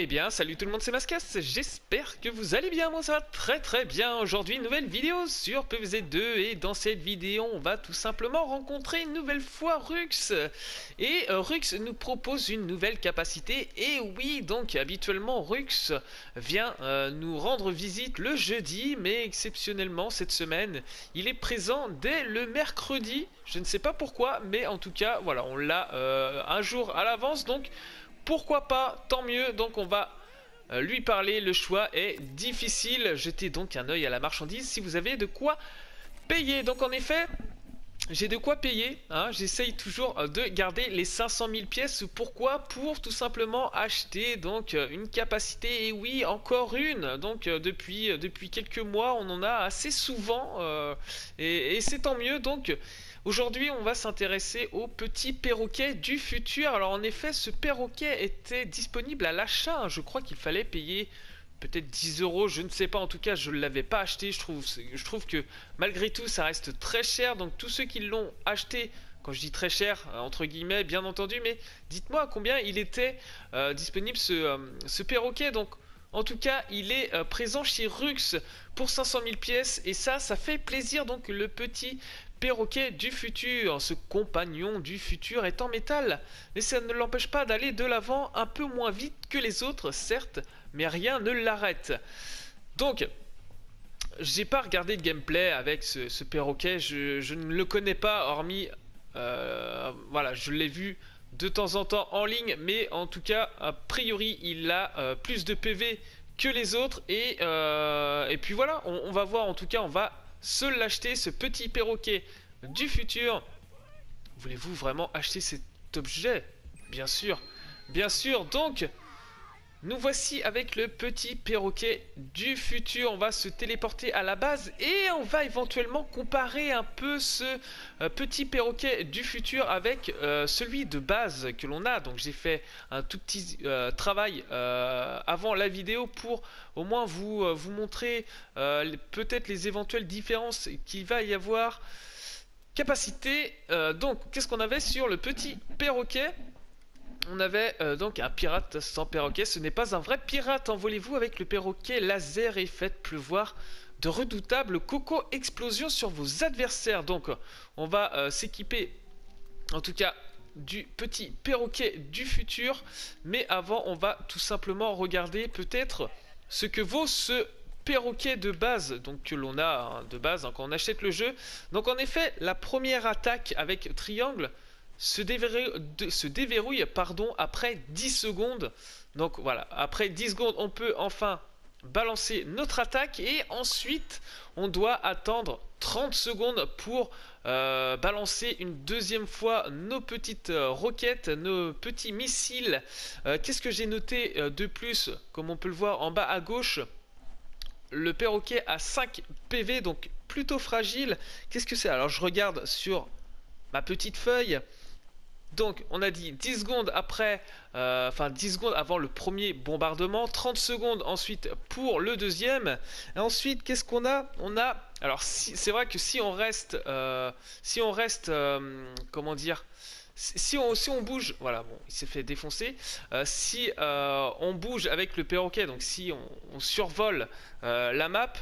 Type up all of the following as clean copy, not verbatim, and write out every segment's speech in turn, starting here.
Eh bien, salut tout le monde, c'est Mascas, j'espère que vous allez bien, moi ça va très très bien. Aujourd'hui, nouvelle vidéo sur PVZ2 et dans cette vidéo, on va tout simplement rencontrer une nouvelle fois Rux. Et Rux nous propose une nouvelle capacité, et oui, donc habituellement Rux vient nous rendre visite le jeudi, mais exceptionnellement cette semaine, il est présent dès le mercredi, je ne sais pas pourquoi, mais en tout cas, voilà, on l'a un jour à l'avance, donc pourquoi pas, tant mieux, donc on va lui parler, le choix est difficile, jetez donc un œil à la marchandise si vous avez de quoi payer. Donc en effet, j'ai de quoi payer, hein. J'essaye toujours de garder les 500 000 pièces, pourquoi? Pour tout simplement acheter donc une capacité, et oui, encore une, donc depuis quelques mois, on en a assez souvent, et c'est tant mieux, donc... Aujourd'hui, on va s'intéresser au petit perroquet du futur. Alors en effet, ce perroquet était disponible à l'achat. Je crois qu'il fallait payer peut-être 10 €, je ne sais pas. En tout cas, je ne l'avais pas acheté. Je trouve que malgré tout, ça reste très cher. Donc tous ceux qui l'ont acheté, quand je dis très cher, entre guillemets, bien entendu, mais dites-moi à combien il était disponible ce perroquet. Donc en tout cas, il est présent chez Rux pour 500 000 pièces. Et ça fait plaisir. Donc le petit perroquet du futur, ce compagnon du futur est en métal, mais ça ne l'empêche pas d'aller de l'avant un peu moins vite que les autres, certes, mais rien ne l'arrête. Donc, j'ai pas regardé de gameplay avec ce perroquet, je ne le connais pas, hormis, voilà, je l'ai vu de temps en temps en ligne, mais en tout cas, a priori, il a plus de PV que les autres, et puis voilà, on va voir, en tout cas, on va se l'acheter, ce petit perroquet du futur. Voulez-vous vraiment acheter cet objet? Bien sûr, bien sûr. Donc, nous voici avec le petit perroquet du futur. On va se téléporter à la base et on va éventuellement comparer un peu ce petit perroquet du futur avec celui de base que l'on a. Donc j'ai fait un tout petit travail avant la vidéo pour au moins vous montrer peut-être les éventuelles différences qu'il va y avoir. Capacité, donc qu'est-ce qu'on avait sur le petit perroquet? On avait donc un pirate sans perroquet. Ce n'est pas un vrai pirate. Envolez-vous avec le perroquet laser et faites pleuvoir de redoutables coco-explosions sur vos adversaires. Donc, on va s'équiper, en tout cas, du petit perroquet du futur. Mais avant, on va tout simplement regarder peut-être ce que vaut ce perroquet de base, donc que l'on a hein, de base hein, quand on achète le jeu. Donc, en effet, la première attaque avec triangle se déverrouille pardon, après 10 secondes. Donc voilà, après 10 secondes, on peut enfin balancer notre attaque et ensuite, on doit attendre 30 secondes pour balancer une deuxième fois nos petites roquettes, nos petits missiles. Qu'est-ce que j'ai noté de plus? Comme on peut le voir en bas à gauche, le perroquet a 5 PV, donc plutôt fragile. Qu'est-ce que c'est? Alors je regarde sur ma petite feuille. Donc on a dit 10 secondes après, enfin 10 secondes avant le premier bombardement, 30 secondes ensuite pour le deuxième. Et ensuite qu'est-ce qu'on a? On a, alors si, c'est vrai que si on reste, comment dire, si on bouge, voilà, bon, il s'est fait défoncer. Si on bouge avec le perroquet, donc si on survole la map,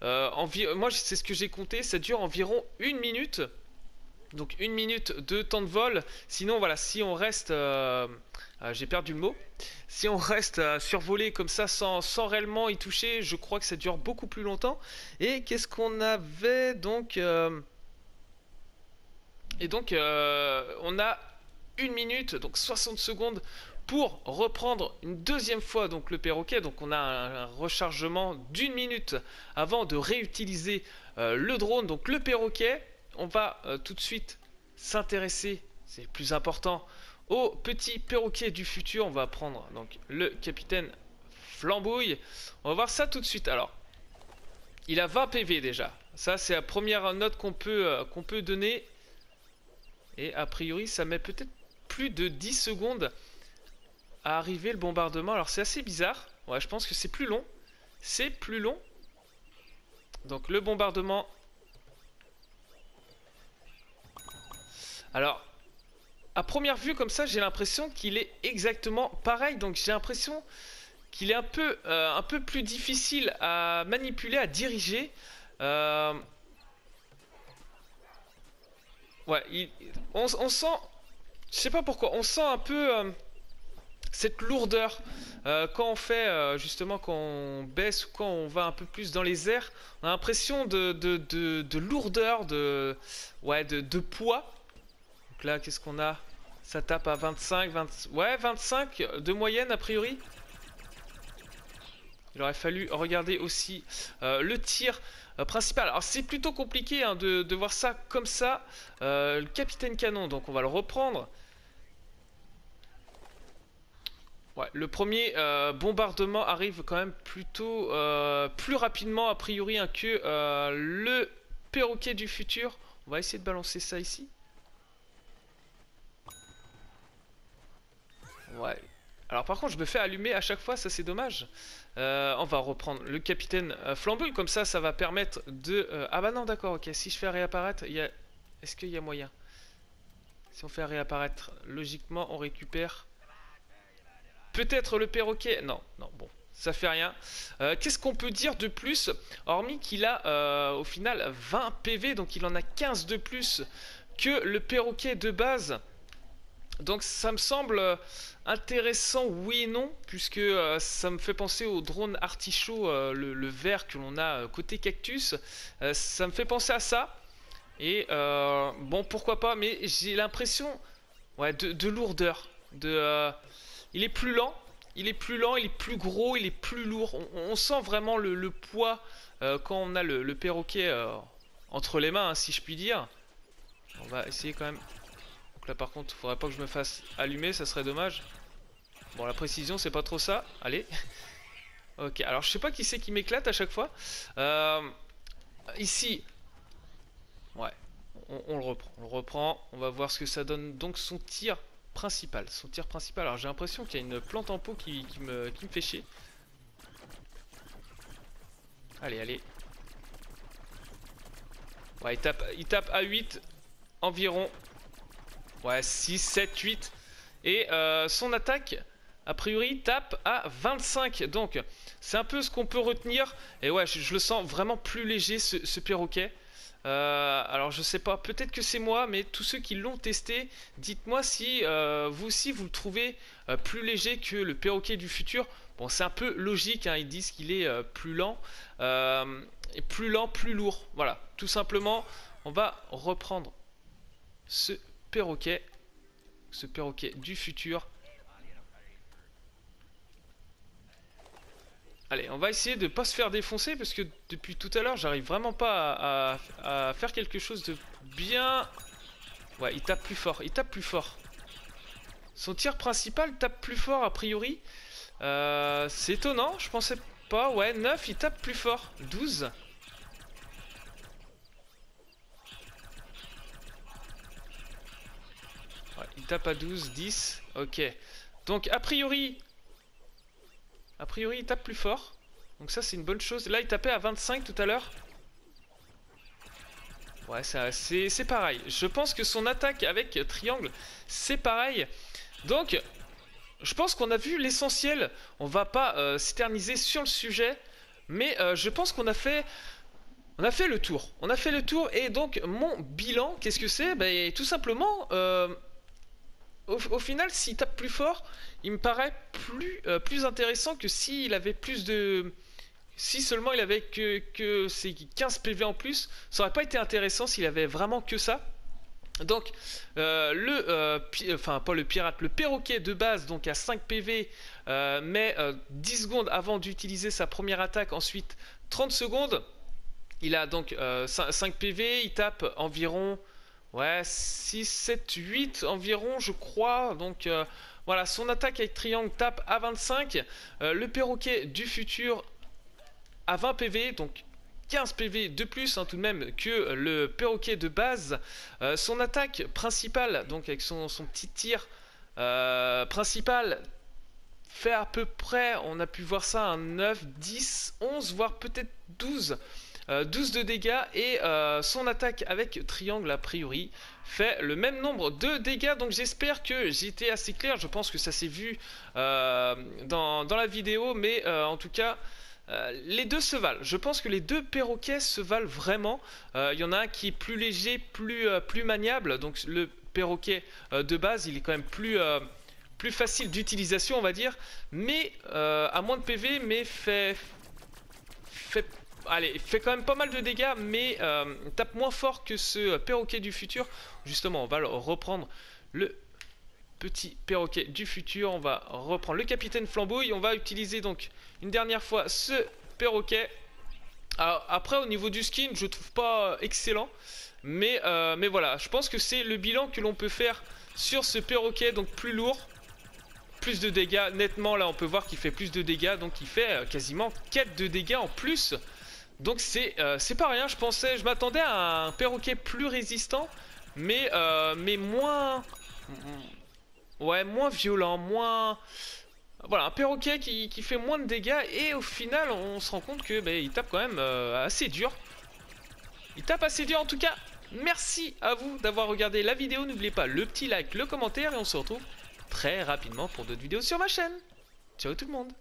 moi c'est ce que j'ai compté, ça dure environ 1 minute. Donc 1 minute de temps de vol. Sinon voilà, si on reste j'ai perdu le mot. Si on reste survolé comme ça sans réellement y toucher, je crois que ça dure beaucoup plus longtemps. Et qu'est-ce qu'on avait donc on a 1 minute, donc 60 secondes pour reprendre une deuxième fois donc le perroquet. Donc on a un rechargement d'1 minute avant de réutiliser le drone, donc le perroquet. On va tout de suite s'intéresser, c'est plus important, au petit perroquet du futur. On va prendre donc le capitaine Flambouille. On va voir ça tout de suite. Alors, il a 20 PV déjà. Ça, c'est la première note qu'on peut donner. Et a priori, ça met peut-être plus de 10 secondes à arriver le bombardement. Alors, c'est assez bizarre. Ouais, je pense que c'est plus long. C'est plus long. Donc, le bombardement... Alors, à première vue, comme ça, j'ai l'impression qu'il est exactement pareil. Donc, j'ai l'impression qu'il est un peu plus difficile à manipuler, à diriger. Ouais, on sent, je sais pas pourquoi, on sent un peu cette lourdeur quand on fait justement, quand on baisse ou quand on va un peu plus dans les airs, on a l'impression de lourdeur, de poids. Donc là, qu'est-ce qu'on a? Ça tape à 25 de moyenne a priori. Il aurait fallu regarder aussi le tir principal. Alors c'est plutôt compliqué hein, de voir ça comme ça. Le capitaine canon, donc on va le reprendre. Ouais, le premier bombardement arrive quand même plutôt plus rapidement a priori hein, que le perroquet du futur. On va essayer de balancer ça ici. Ouais. Alors par contre je me fais allumer à chaque fois, ça c'est dommage. On va reprendre le capitaine Flambouille, comme ça ça va permettre de... Ah bah non d'accord, ok, si je fais réapparaître, il y a... Est-ce qu'il y a moyen? Si on fait réapparaître, logiquement on récupère... Peut-être le perroquet... Non, non, bon, ça fait rien. Qu'est-ce qu'on peut dire de plus? Hormis qu'il a au final 20 PV, donc il en a 15 de plus que le perroquet de base. Donc ça me semble intéressant, oui et non, puisque ça me fait penser au drone artichaut, le vert que l'on a côté cactus. Ça me fait penser à ça. Et bon, pourquoi pas, mais j'ai l'impression ouais, de lourdeur. Il est plus lent, il est plus gros, il est plus lourd. On sent vraiment le poids quand on a le perroquet entre les mains, hein, si je puis dire. On va essayer quand même... Donc là par contre, il faudrait pas que je me fasse allumer, ça serait dommage. Bon, la précision, c'est pas trop ça. Allez. Ok, alors je sais pas qui c'est qui m'éclate à chaque fois. Ici. Ouais, on le reprend. On le reprend, on va voir ce que ça donne. Donc son tir principal. Son tir principal. Alors j'ai l'impression qu'il y a une plante en pot qui me fait chier. Allez, allez. Ouais, il tape à 8 environ. Ouais, 6, 7, 8. Et son attaque, a priori, tape à 25. Donc, c'est un peu ce qu'on peut retenir. Et ouais, je le sens vraiment plus léger, ce perroquet. Alors, je sais pas, peut-être que c'est moi, mais tous ceux qui l'ont testé, dites-moi si vous aussi, vous le trouvez plus léger que le perroquet du futur. Bon, c'est un peu logique, hein, ils disent qu'il est plus lent. Plus lent, plus lourd. Voilà, tout simplement, on va reprendre ce perroquet du futur. Allez, on va essayer de pas se faire défoncer parce que depuis tout à l'heure j'arrive vraiment pas à faire quelque chose de bien. Ouais, il tape plus fort. Son tir principal tape plus fort a priori. C'est étonnant, je pensais pas. Ouais, 9, il tape plus fort. 12. Il tape à 12, 10, ok. Donc a priori il tape plus fort. Donc ça c'est une bonne chose. Là il tapait à 25 tout à l'heure. Ouais, c'est pareil. Je pense que son attaque avec triangle, c'est pareil. Donc je pense qu'on a vu l'essentiel. On va pas s'éterniser sur le sujet. Mais je pense qu'on a fait... On a fait le tour. On a fait le tour et donc mon bilan, qu'est-ce que c'est? Ben, tout simplement... Au final, s'il tape plus fort, il me paraît plus intéressant que s'il avait plus de... Si seulement il avait que ses 15 PV en plus, ça aurait pas été intéressant s'il avait vraiment que ça. Donc, le perroquet de base, donc à 5 PV, mais 10 secondes avant d'utiliser sa première attaque, ensuite 30 secondes. Il a donc 5 PV, il tape environ... Ouais, 6, 7, 8 environ, je crois. Donc, voilà, son attaque avec triangle tape à 25. Le perroquet du futur à 20 PV, donc 15 PV de plus, hein, tout de même, que le perroquet de base. Son attaque principale, donc avec son petit tir principal, fait à peu près, on a pu voir ça, un 9, 10, 11, voire peut-être 12 12 de dégâts et son attaque avec triangle a priori fait le même nombre de dégâts. Donc j'espère que j'étais assez clair, je pense que ça s'est vu dans la vidéo, mais en tout cas... les deux se valent, je pense que les deux perroquets se valent vraiment. Il y en a un qui est plus léger, plus maniable, donc le perroquet de base il est quand même plus facile d'utilisation on va dire, mais à moins de PV, mais fait quand même pas mal de dégâts, mais tape moins fort que ce perroquet du futur. Justement on va reprendre le petit perroquet du futur, on va reprendre le capitaine Flambouille, on va utiliser donc une dernière fois ce perroquet. Alors, après au niveau du skin je trouve pas excellent, mais voilà, je pense que c'est le bilan que l'on peut faire sur ce perroquet, donc plus lourd, plus de dégâts nettement. Là on peut voir qu'il fait plus de dégâts, donc il fait quasiment 4 de dégâts en plus, donc c'est pas rien. Je m'attendais à un perroquet plus résistant, mais moins... Ouais, moins violent, moins... Voilà, un perroquet qui fait moins de dégâts. Et au final, on se rend compte que bah, il tape quand même assez dur. Il tape assez dur en tout cas. Merci à vous d'avoir regardé la vidéo. N'oubliez pas le petit like, le commentaire. Et on se retrouve très rapidement pour d'autres vidéos sur ma chaîne. Ciao tout le monde.